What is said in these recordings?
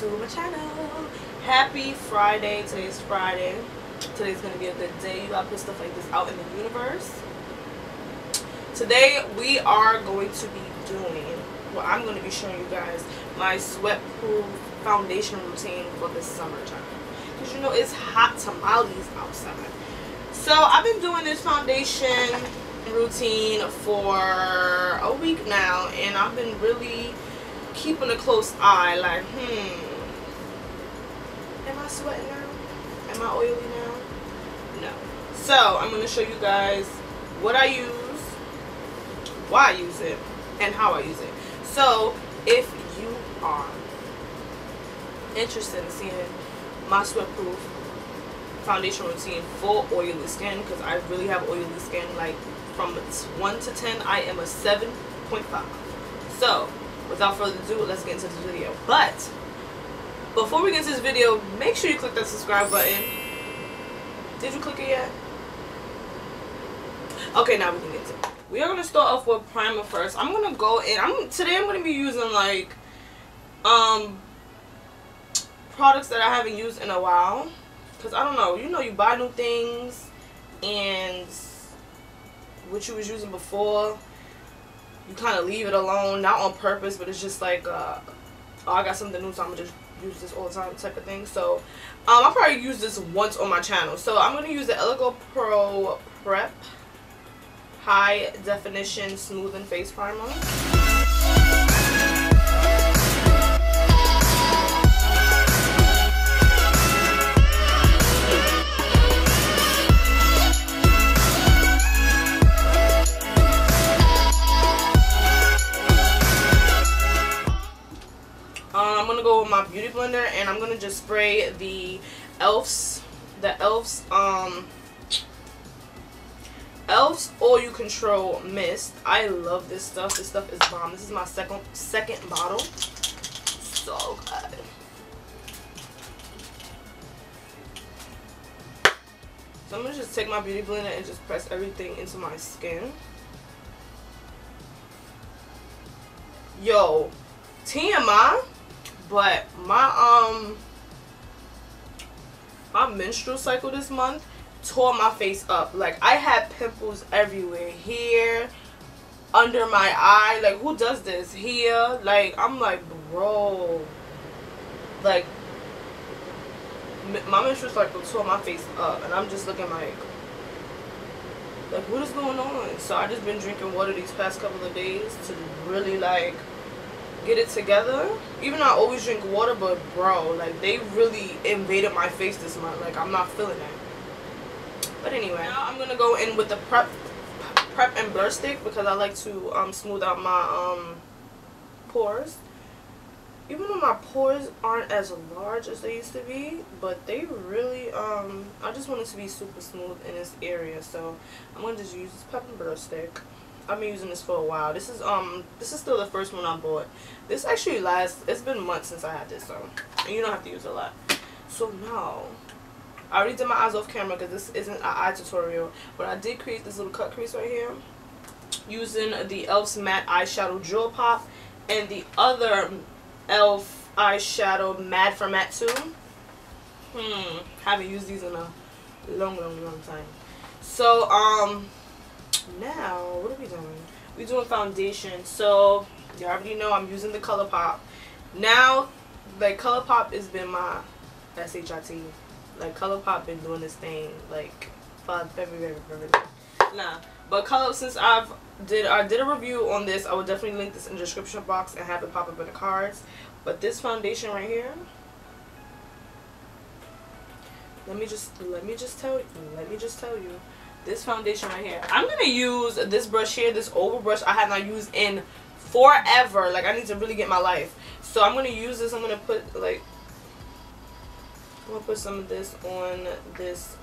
to my channel. Happy Friday. Today's Friday. Today's gonna be a good day. You gotta put stuff like this out in the universe. Today we are going to be doing, well, I'm going to be showing you guys my sweat proof foundation routine for the summertime, because you know it's hot tamales outside. So I've been doing this foundation routine for a week now, and I've been really keeping a close eye, like, am I sweating now? Am I oily now? No. So I'm going to show you guys what I use, why I use it, and how I use it. So if you are interested in seeing my sweat proof foundation routine for oily skin, because I really have oily skin, like from 1 to 10, I am a 7.5. so without further ado, let's get into this video. But before we get into this video, make sure you click that subscribe button. Did you click it yet? Okay, now we can get to it. We are going to start off with primer first. I'm going to go in. Today I'm going to be using, like, products that I haven't used in a while. Because, I don't know, you know, you buy new things, and what you was using before, you kind of leave it alone. Not on purpose, but it's just like, oh, I got something new, so I'm going to just use this all the time type of thing. So, I'll probably use this once on my channel. So, I'm going to use the L.A Girl Pro Prep High Definition Smoothing Face Primer. I'm gonna go with my beauty blender, and I'm gonna just spray the Elf's Elf's All You Control Mist. I love this stuff. This stuff is bomb. This is my second bottle. So good. So I'm going to just take my beauty blender and just press everything into my skin. Yo, TMI, but my menstrual cycle this month tore my face up. Like, I had pimples everywhere, here, under my eye. Like, who does this? Here. Like, I'm like, bro, like, my menstrual cycle tore my face up, and I'm just looking like what is going on? So I just been drinking water these past couple of days to really, like, get it together. Even though I always drink water, but bro, like, they really invaded my face this month. Like, I'm not feeling that. But anyway, now I'm going to go in with the prep and blur stick, because I like to smooth out my pores. Even though my pores aren't as large as they used to be, but they really, I just want it to be super smooth in this area. So I'm going to just use this prep and blur stick. I've been using this for a while. This is still the first one I bought. This actually lasts, it's been months since I had this, so, and you don't have to use a lot. So now, I already did my eyes off camera because this isn't an eye tutorial, but I did create this little cut crease right here using the Elf's Matte Eyeshadow Jewel Pop and the other Elf Eyeshadow Matte from Matte 2. Haven't used these in a long time. So, now, what are we doing? We're doing foundation. So, you already know I'm using the ColourPop. Now, like, ColourPop has been my SHIT. Like, ColourPop been doing this thing, like, but since I did a review on this, I will definitely link this in the description box and have it pop up in the cards. But this foundation right here, let me just tell you, this foundation right here, I'm gonna use this brush here, this oval brush I have not used in forever. Like, I need to really get my life. So I'm gonna use this. I'm gonna put some of this on this,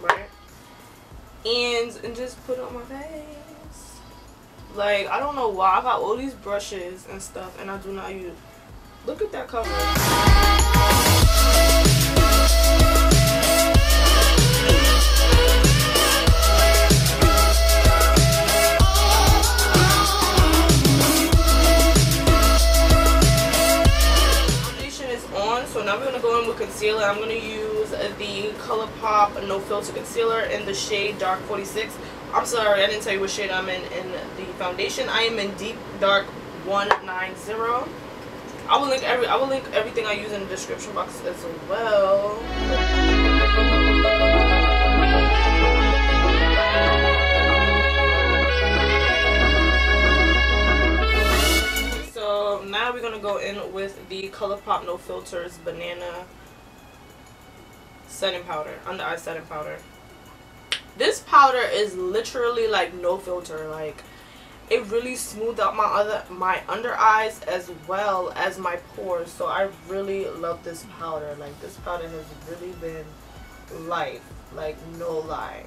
right? And just put it on my face. Like, I don't know why I got all these brushes and stuff and I do not use. Look at that cover. on with concealer. I'm going to use the ColourPop No Filter Concealer in the shade Dark 46. I'm sorry, I didn't tell you what shade I'm in the foundation. I am in Deep Dark 190. I will link everything I use in the description box as well. Now we're going to go in with the ColourPop No Filters Banana Setting Powder, Under Eye Setting Powder. This powder is literally like no filter. Like, it really smoothed out my under eyes as well as my pores. So I really love this powder. Like, this powder has really been life. Like, no lie.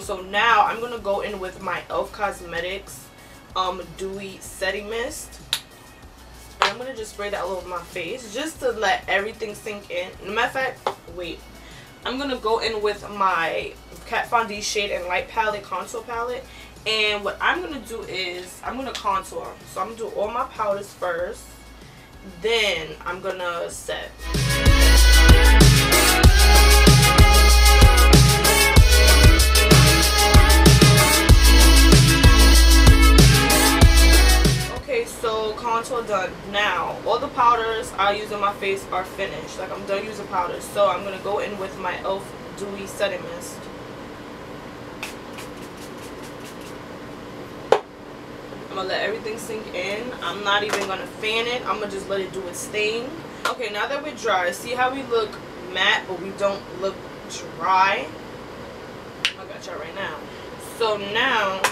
So now I'm gonna go in with my Elf Cosmetics Dewy Setting Mist, and I'm gonna just spray that all over my face just to let everything sink in. I'm gonna go in with my Kat Von D Shade and Light Palette, Contour Palette, and what I'm gonna do is I'm gonna contour. So I'm gonna do all my powders first, then I'm gonna set. So contour done. Now all the powders I use on my face are finished. Like, I'm done using powders, so I'm gonna go in with my Elf Dewy Setting Mist. I'm gonna let everything sink in. I'm not even gonna fan it. I'm gonna just let it do its thing. Okay, now that we're dry, see how we look matte, but we don't look dry. I got y'all right now. So now.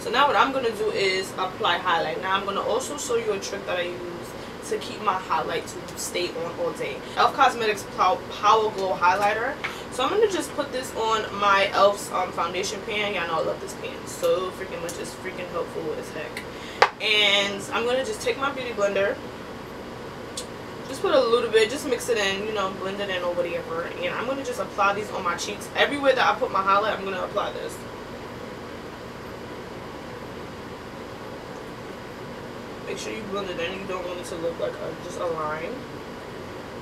So now what I'm going to do is apply highlight. Now I'm going to also show you a trick that I use to keep my highlight to stay on all day. Elf Cosmetics Power Glow Highlighter. So I'm going to just put this on my Elf's foundation pan. Y'all know I love this pan so freaking much. It's freaking helpful as heck. And I'm going to just take my beauty blender. Just put a little bit. Just mix it in. You know, blend it in or whatever. And I'm going to just apply these on my cheeks. Everywhere that I put my highlight, I'm going to apply this. Make sure you blend it in. You don't want it to look like just a line.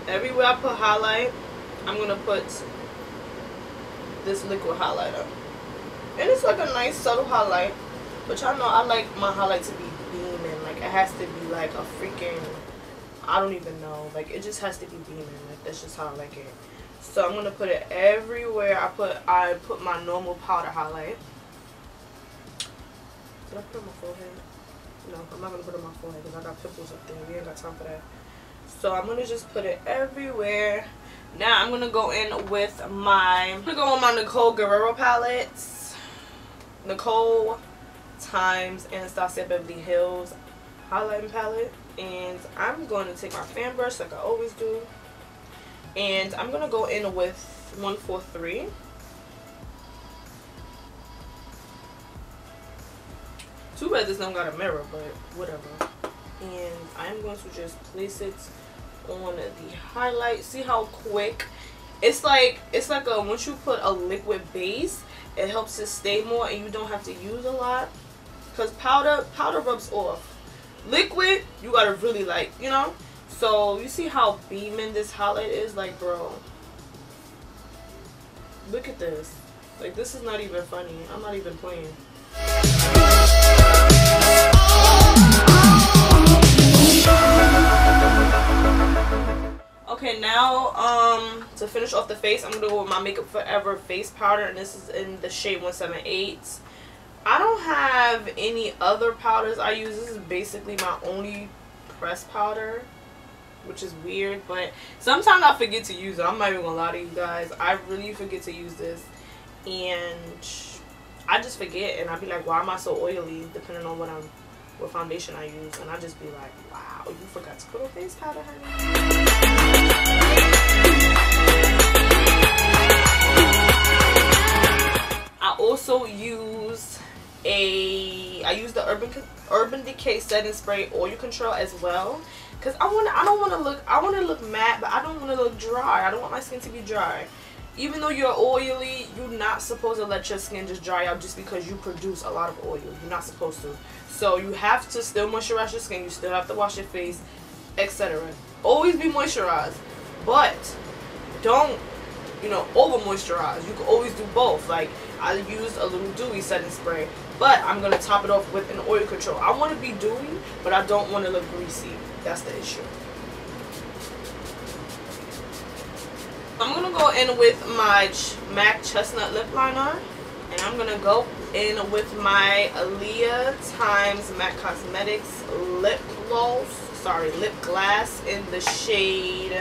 Everywhere I put highlight, I'm going to put this liquid highlighter. And it's like a nice subtle highlight. But y'all know I like my highlight to be beaming. Like, it has to be like a freaking, I don't even know. Like, it just has to be beaming. Like, that's just how I like it. So I'm going to put it everywhere I put my normal powder highlight. Did I put it on my forehead? No, I'm not going to put it on my forehead because I got pimples up there. We ain't got time for that. So I'm going to just put it everywhere. Now I'm going to go in with my... I'm going to go on my Nicole Guerriero palettes. Nicole times Anastasia Beverly Hills highlighting palette. And I'm going to take my fan brush like I always do. And I'm going to go in with 143. Too bad this don't got a mirror, but whatever. And I'm going to just place it on the highlight. See how quick? It's like a, once you put a liquid base, it helps it stay more, and you don't have to use a lot. Cause powder rubs off. Liquid, you gotta really like, you know. So you see how beaming this highlight is, like, bro. Look at this. Like, this is not even funny. I'm not even playing. Okay, now to finish off the face, I'm gonna go with my Makeup Forever face powder, and this is in the shade 178. I don't have any other powders I use. This is basically my only pressed powder, which is weird, but sometimes I forget to use it. I'm not even gonna lie to you guys, I really forget to use this, and I just forget, and I'd be like, why am I so oily, depending on what foundation I use, and I just be like, wow, you forgot to put on face powder, honey. I also use the Urban Decay setting spray oil control as well. Cause I don't want to look matte, but I don't want to look dry. I don't want my skin to be dry. Even though you're oily, you're not supposed to let your skin just dry out just because you produce a lot of oil. You're not supposed to. So you have to still moisturize your skin. You still have to wash your face, etc. Always be moisturized, but don't, you know, over moisturize. You can always do both. Like, I used a little dewy setting spray, but I'm going to top it off with an oil control. I want to be dewy, but I don't want to look greasy. That's the issue. I'm going to go in with my MAC Chestnut Lip Liner, and I'm going to go in with my Aaliyah x MAC Cosmetics Lip Gloss, sorry, Lip Glass in the shade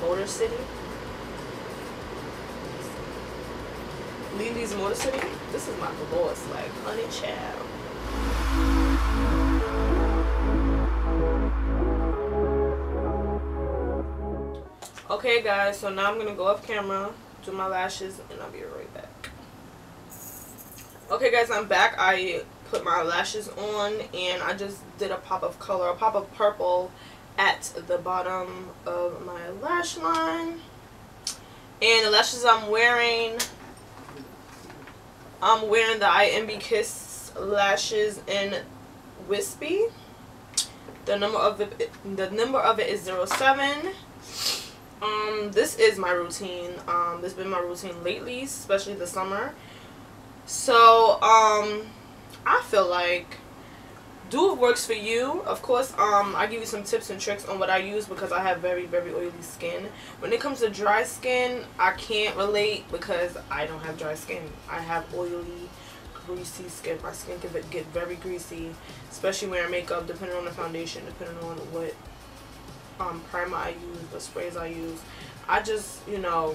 Motor City. This is my gloss, like, honey child. Okay guys, so now I'm gonna go off camera, do my lashes, and I'll be right back. Okay guys, I'm back. I put my lashes on and I just did a pop of color, a pop of purple at the bottom of my lash line. And the lashes I'm wearing the IMB Kiss lashes in Wispy. The number of it is 07. This is my routine. This has been my routine lately, especially the summer. So, I feel like do what works for you. Of course, I give you some tips and tricks on what I use because I have very, very oily skin. When it comes to dry skin, I can't relate because I don't have dry skin. I have oily, greasy skin. My skin can get very greasy, especially wearing makeup, depending on the foundation, depending on what primer I use, what sprays I use. I just, you know,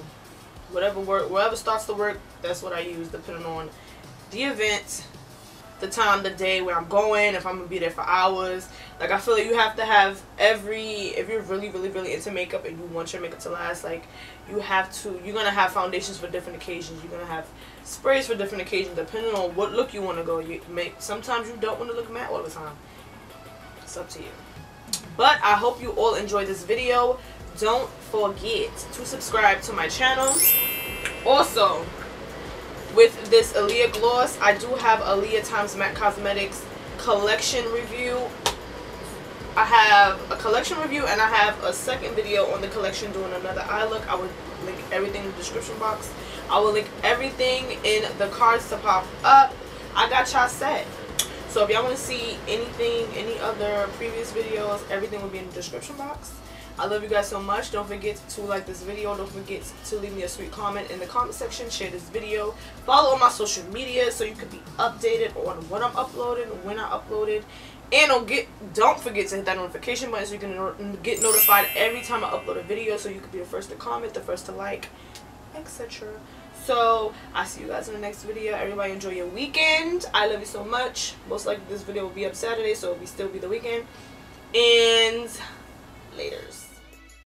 whatever starts to work, that's what I use, depending on the event, the time, the day, where I'm going, if I'm gonna be there for hours. Like, I feel like you have to have if you're really, really, really into makeup and you want your makeup to last, like, you're gonna have foundations for different occasions, you're gonna have sprays for different occasions, depending on what look you want to go. Sometimes you don't want to look matte all the time. It's up to you. But I hope you all enjoyed this video. Don't forget to subscribe to my channel. Also, with this Aaliyah gloss, I do have Aaliyah x MAC Cosmetics collection review. I have a collection review and I have a second video on the collection doing another eye look. I will link everything in the description box. I will link everything in the cards to pop up. I got y'all set. So if y'all want to see anything, any other previous videos, everything will be in the description box. I love you guys so much. Don't forget to like this video. Don't forget to leave me a sweet comment in the comment section. Share this video. Follow on my social media so you can be updated on what I'm uploading, when I upload it. And don't forget to hit that notification button so you can get notified every time I upload a video so you can be the first to comment, the first to like, etc. So, I'll see you guys in the next video. Everybody enjoy your weekend. I love you so much. Most likely this video will be up Saturday, so it will still be the weekend. And laters.